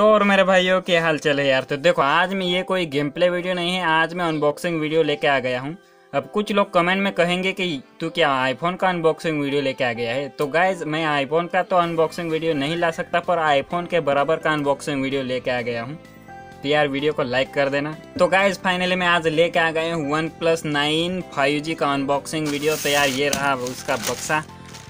तो और मेरे भाइयों क्या हाल चल है यार। तो देखो आज मैं ये कोई गेम प्ले वीडियो नहीं है, आज मैं अनबॉक्सिंग वीडियो लेके आ गया हूँ। अब कुछ लोग कमेंट में कहेंगे कि तू क्या आईफोन का अनबॉक्सिंग वीडियो लेके आ गया है। तो गाइज मैं आईफोन का तो अनबॉक्सिंग वीडियो नहीं ला सकता, पर आईफोन के बराबर का अनबॉक्सिंग वीडियो लेके आ गया हूँ। तो यार वीडियो को लाइक कर देना। तो गाइज फाइनली मैं आज लेके आ गए हूँ OnePlus 9 5G का अनबॉक्सिंग वीडियो। तो यार ये रहा उसका बक्सा,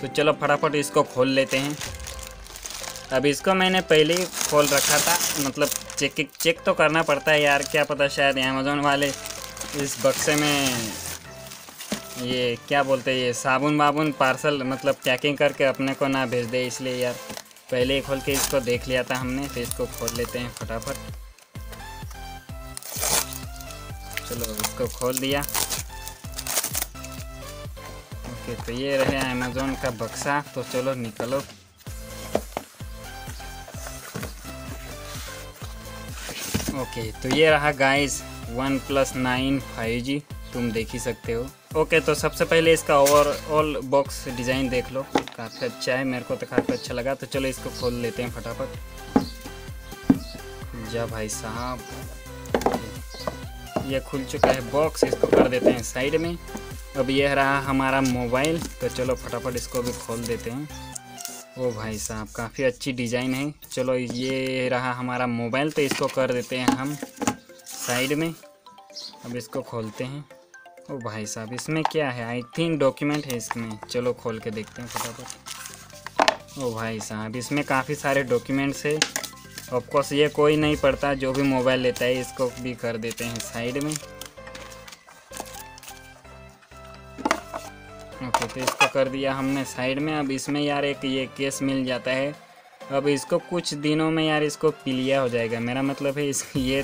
तो चलो फटाफट इसको खोल लेते हैं। अब इसको मैंने पहले ही खोल रखा था, मतलब चेक तो करना पड़ता है यार, क्या पता शायद अमेज़न वाले इस बक्से में ये क्या बोलते हैं, ये साबुन वाबुन पार्सल मतलब पैकिंग करके अपने को ना भेज दे, इसलिए यार पहले ही खोल के इसको देख लिया था हमने। तो इसको खोल लेते हैं फटाफट। चलो इसको खोल दिया। ओके तो ये रहे अमेज़न का बक्सा। तो चलो निकलो। ओके तो ये रहा गाइस OnePlus 9 5G, तुम देख ही सकते हो। ओके तो सबसे पहले इसका ओवरऑल बॉक्स डिज़ाइन देख लो, काफ़ी अच्छा है, मेरे को तो काफ़ी अच्छा लगा। तो चलो इसको खोल लेते हैं फटाफट। जा भाई साहब, ये खुल चुका है बॉक्स, इसको कर देते हैं साइड में। अब यह रहा हमारा मोबाइल, तो चलो फटाफट इसको भी खोल देते हैं। ओ भाई साहब काफ़ी अच्छी डिज़ाइन है। चलो ये रहा हमारा मोबाइल, तो इसको कर देते हैं हम साइड में। अब इसको खोलते हैं। ओ भाई साहब इसमें क्या है, आई थिंक डॉक्यूमेंट है इसमें। चलो खोल के देखते हैं फटाफट। ओ भाई साहब इसमें काफ़ी सारे डॉक्यूमेंट्स है। ऑफकोर्स ये कोई नहीं पड़ता, जो भी मोबाइल लेता है इसको भी कर देते हैं साइड में। ओके तो इसको कर दिया हमने साइड में। अब इसमें यार एक ये केस मिल जाता है। अब इसको कुछ दिनों में यार इसको पीलिया हो जाएगा, मेरा मतलब है इस ये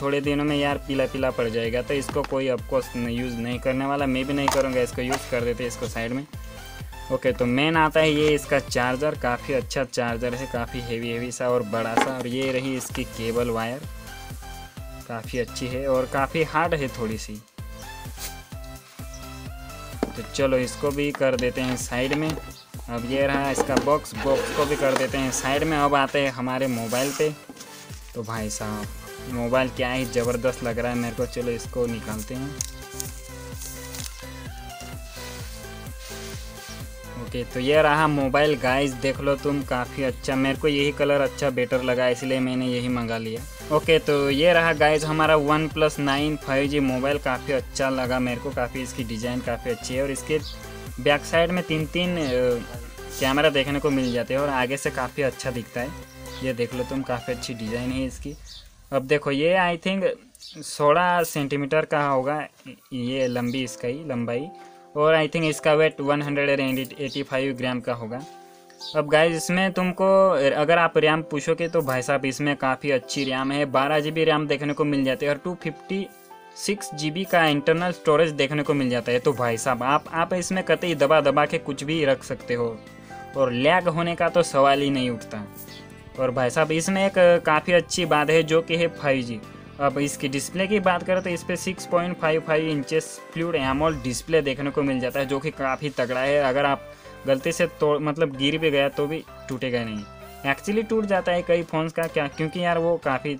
थोड़े दिनों में यार पीला पड़ जाएगा। तो इसको कोई ऑफकोर्स यूज़ नहीं करने वाला, मैं भी नहीं करूँगा इसको यूज़। कर देते हैं इसको साइड में। ओके तो मेन आता है ये इसका चार्जर, काफ़ी अच्छा चार्जर है, काफ़ी हेवी सा और बड़ा सा। और ये रही इसकी केबल वायर, काफ़ी अच्छी है और काफ़ी हार्ड है थोड़ी सी। तो चलो इसको भी कर देते हैं साइड में। अब ये रहा इसका बॉक्स को भी कर देते हैं साइड में। अब आते हैं हमारे मोबाइल पे। तो भाई साहब मोबाइल क्या ही ज़बरदस्त लग रहा है मेरे को। चलो इसको निकालते हैं। ओके तो ये रहा मोबाइल गाइस, देख लो तुम, काफ़ी अच्छा, मेरे को यही कलर अच्छा बेटर लगा, इसलिए मैंने यही मंगा लिया। ओके तो ये रहा गाइस हमारा OnePlus 9 5G मोबाइल, काफ़ी अच्छा लगा मेरे को, काफ़ी इसकी डिज़ाइन काफ़ी अच्छी है। और इसके बैक साइड में तीन कैमरा देखने को मिल जाते हैं और आगे से काफ़ी अच्छा दिखता है। ये देख लो तुम, काफ़ी अच्छी डिज़ाइन है इसकी। अब देखो ये आई थिंक 16 सेंटीमीटर का होगा, ये लंबी इसका ही लंबाई। और आई थिंक इसका वेट 185 ग्राम का होगा। अब गाइस इसमें तुमको अगर आप रैम पूछोगे तो भाई साहब इसमें काफ़ी अच्छी रैम है, 12 GB रैम देखने को मिल जाती है और 256 GB का इंटरनल स्टोरेज देखने को मिल जाता है। तो भाई साहब आप इसमें कतई दबा के कुछ भी रख सकते हो और लैग होने का तो सवाल ही नहीं उठता। और भाई साहब इसमें एक काफ़ी अच्छी बात है जो कि है 5G। अब इसकी डिस्प्ले की बात करें तो इस पर 6.55 इंचेस फ्लूइड एमोलेड डिस्प्ले देखने को मिल जाता है, जो कि काफ़ी तगड़ा है। अगर आप गलती से तोड़ मतलब गिर भी गया तो भी टूटेगा नहीं। एक्चुअली टूट जाता है कई फ़ोन्स का क्या, क्योंकि यार वो काफ़ी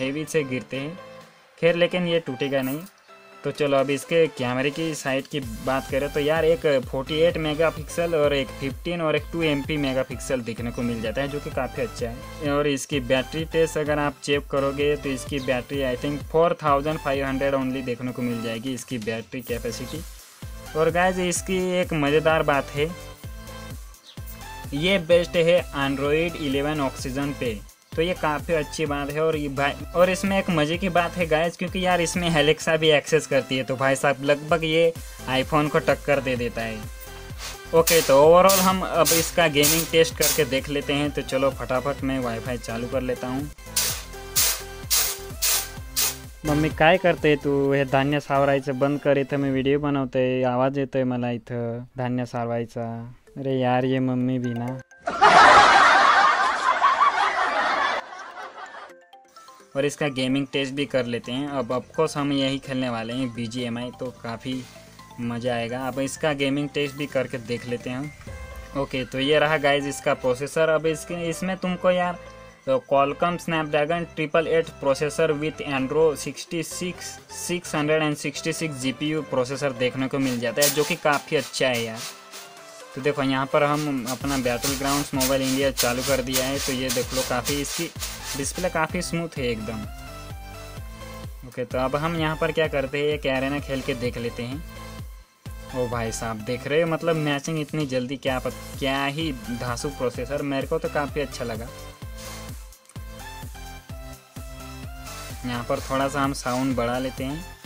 हेवी से गिरते हैं, खैर लेकिन ये टूटेगा नहीं। तो चलो अब इसके कैमरे की साइड की बात करें तो यार एक 48 मेगापिक्सल और एक 15 और एक 2MP मेगापिक्सल देखने को मिल जाता है, जो कि काफ़ी अच्छा है। और इसकी बैटरी टेस्ट अगर आप चेक करोगे तो इसकी बैटरी आई थिंक 4500 ओनली देखने को मिल जाएगी इसकी बैटरी कैपेसिटी। और गाइस इसकी एक मज़ेदार बात है, ये बेस्ट है एंड्रॉयड 11 ऑक्सीजन पे, तो ये काफ़ी अच्छी बात है। और ये भाई और इसमें एक मज़े की बात है गाइस, क्योंकि यार इसमें एलेक्सा भी एक्सेस करती है, तो भाई साहब लगभग ये आईफोन को टक्कर दे देता है। ओके तो ओवरऑल हम अब इसका गेमिंग टेस्ट करके देख लेते हैं। तो चलो फटाफट मैं वाईफाई चालू कर लेता हूँ। मम्मी काय करते तू, हे धान्य सावरायचं बंद कर, इथं मी व्हिडिओ बनवते, आवाज येतोय मला इथं धान्य सावरायचा। अरे यार ये मम्मी भी ना। और इसका गेमिंग टेस्ट भी कर लेते हैं। अब ऑफकोर्स हम यही खेलने वाले हैं BGMI, तो काफ़ी मज़ा आएगा। अब इसका गेमिंग टेस्ट भी करके देख लेते हैं। ओके तो ये रहा गाइज इसका प्रोसेसर। अब इसमें तुमको यार The Qualcomm Snapdragon 888 processor with एंड्रो 666 GPU प्रोसेसर देखने को मिल जाता है, जो कि काफ़ी अच्छा है यार। तो देखो यहाँ पर हम अपना बैटलग्राउंड्स मोबाइल इंडिया चालू कर दिया है, तो ये देख लो काफ़ी इसकी डिस्प्ले काफ़ी स्मूथ है एकदम। ओके, तो अब हम यहाँ पर क्या करते हैं, एक एरेना खेल के देख लेते हैं। ओ भाई साहब, देख रहे हो मतलब मैचिंग इतनी जल्दी, क्या ही धांसू प्रोसेसर, मेरे को तो काफ़ी अच्छा लगा। यहाँ पर थोड़ा सा हम साउंड बढ़ा लेते हैं।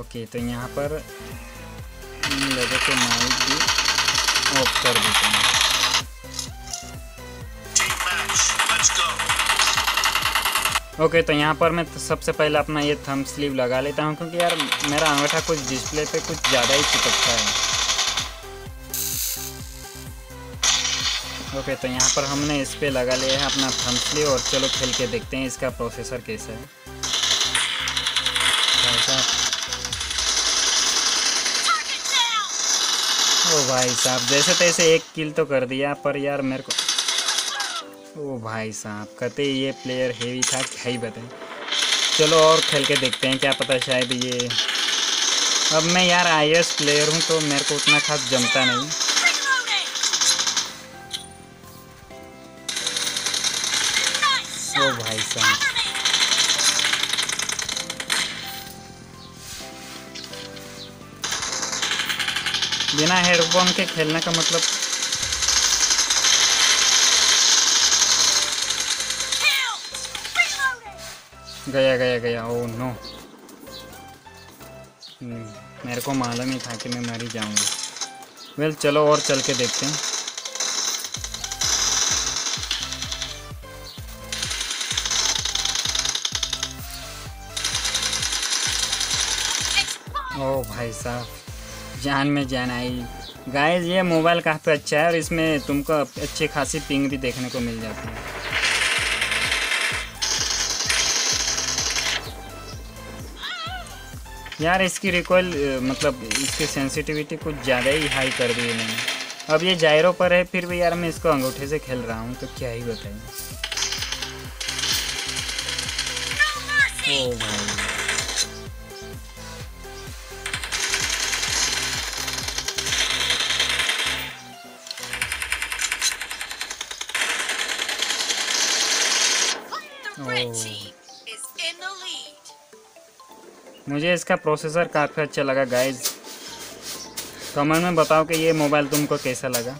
ओके, तो यहाँ पर इन लोगों के माइक भी ऑफ कर देते हैं। ओके, तो यहाँ पर मैं सबसे पहले अपना ये थंब स्लीव लगा लेता हूँ, क्योंकि यार मेरा अंगूठा कुछ डिस्प्ले पे कुछ ज़्यादा ही चिपकता है। ओके, तो यहाँ पर हमने इस पर लगा लिया है अपना थंब स्लीव, और चलो खेल के देखते हैं इसका प्रोसेसर कैसा है। ओ भाई साहब, जैसे तैसे एक किल तो कर दिया, पर यार मेरे को, ओ भाई साहब, कहते ये प्लेयर हेवी था, क्या ही बताएं। चलो और खेल के देखते हैं, क्या पता शायद ये, अब मैं यार iOS प्लेयर हूँ तो मेरे को उतना खास जमता नहीं। ओ भाई साहब, बिना हेडफोन के खेलने का मतलब। गया गया गया, ओ नो, मेरे को मालूम ही था कि मैं मर ही जाऊंगा। वेल, चलो और चल के देखते हैं। ओ भाई साहब, जान में जान आई। गाइस, ये मोबाइल काफ़ी अच्छा है और इसमें तुमको अच्छी खासी पिंग भी देखने को मिल जाती है। यार इसकी रिकॉइल मतलब इसकी सेंसिटिविटी कुछ ज़्यादा ही हाई कर दी है मैंने। अब ये जायरो पर है, फिर भी यार मैं इसको अंगूठे से खेल रहा हूँ, तो क्या ही बताएं। ओ भाई, मुझे इसका प्रोसेसर काफ़ी अच्छा लगा। गाइज, कमेंट में बताओ कि ये मोबाइल तुमको कैसा लगा।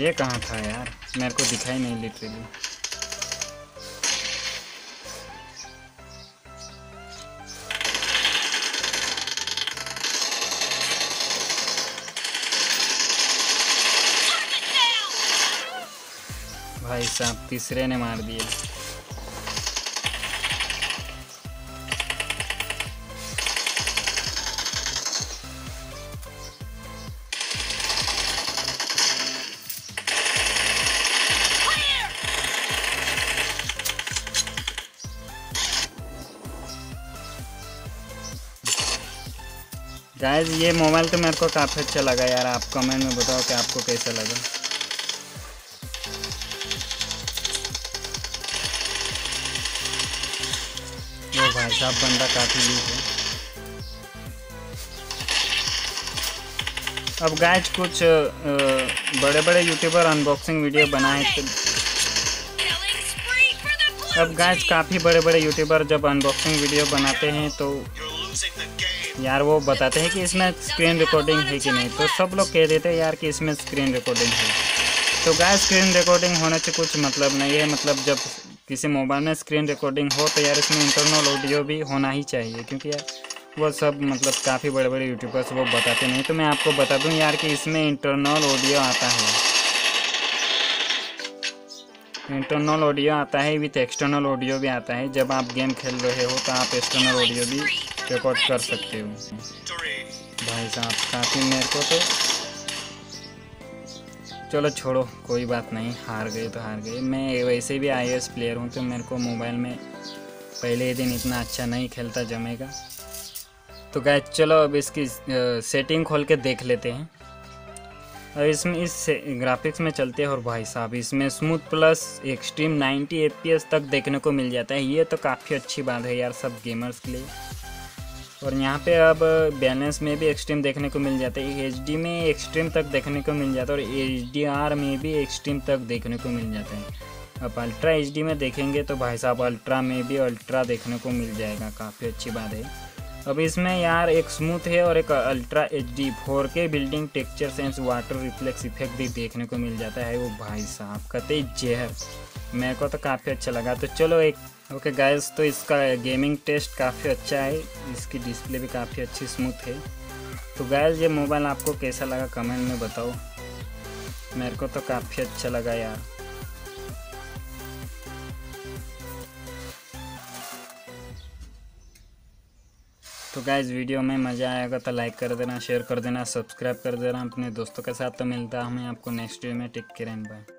ये कहाँ था यार, मेरे को दिखाई नहीं लिटरली। भाई साहब, तीसरे ने मार दिए। गाइस, ये मोबाइल तो मेरे को काफ़ी अच्छा लगा यार। आप कमेंट में बताओ कि आपको कैसा लगा। भाई साहब, बंदा काफ़ी लीक है। अब गाइस, कुछ बड़े बड़े यूट्यूबर अनबॉक्सिंग वीडियो बनाए। अब गाइस, काफ़ी बड़े बड़े यूट्यूबर जब अनबॉक्सिंग वीडियो बनाते हैं तो यार वो बताते हैं कि इसमें स्क्रीन रिकॉर्डिंग है कि नहीं, तो सब लोग कह देते हैं यार कि इसमें स्क्रीन रिकॉर्डिंग है। तो गाइस, स्क्रीन रिकॉर्डिंग होने से कुछ मतलब नहीं है। मतलब जब किसी मोबाइल में स्क्रीन रिकॉर्डिंग हो तो यार इसमें इंटरनल ऑडियो भी होना ही चाहिए, क्योंकि यार वो सब मतलब काफ़ी बड़े बड़े यूट्यूबर्स वो बताते नहीं। तो मैं आपको बता दूं यार कि इसमें इंटरनल ऑडियो आता है। इंटरनल ऑडियो आता है विथ एक्सटर्नल ऑडियो भी आता है। जब आप गेम खेल रहे हो तो आप एक्सटर्नल ऑडियो भी रिकॉर्ड कर सकते हो। भाई साहब, काफ़ी मेरे को तो, चलो छोड़ो, कोई बात नहीं, हार गए तो हार गए। मैं वैसे भी iOS प्लेयर हूँ तो मेरे को मोबाइल में पहले ही दिन इतना अच्छा नहीं खेलता जमेगा। तो गाइस चलो अब इसकी सेटिंग खोल के देख लेते हैं। और इसमें इस ग्राफिक्स में चलते हैं और भाई साहब इसमें स्मूथ प्लस एक्सट्रीम 90 एफपीएस तक देखने को मिल जाता है, ये तो काफ़ी अच्छी बात है यार सब गेमर्स के लिए। और यहाँ पे अब बैलेंस में भी एक्सट्रीम देखने को मिल जाता है, एचडी में एक्सट्रीम तक देखने को मिल जाता है और एचडीआर में भी एक्सट्रीम तक देखने को मिल जाता है। अब अल्ट्रा एचडी में देखेंगे तो भाई साहब अल्ट्रा में भी अल्ट्रा देखने को मिल जाएगा, काफ़ी अच्छी बात है। अब इसमें यार एक स्मूथ है और एक ultra HD 4K building texture sense water reflex effect भी देखने को मिल जाता है। वो भाई साहब कतई जहर, मेरे को तो काफ़ी अच्छा लगा। तो चलो एक ओके गाइस, तो इसका गेमिंग टेस्ट काफ़ी अच्छा है, इसकी डिस्प्ले भी काफ़ी अच्छी स्मूथ है। तो गाइस ये मोबाइल आपको कैसा लगा कमेंट में बताओ, मेरे को तो काफ़ी अच्छा लगा यार। तो गाइस वीडियो में मज़ा आएगा तो लाइक कर देना, शेयर कर देना, सब्सक्राइब कर देना अपने दोस्तों के साथ। तो मिलता हूं मैं आपको नेक्स्ट वीडियो में, टेक केयर एंड बाय।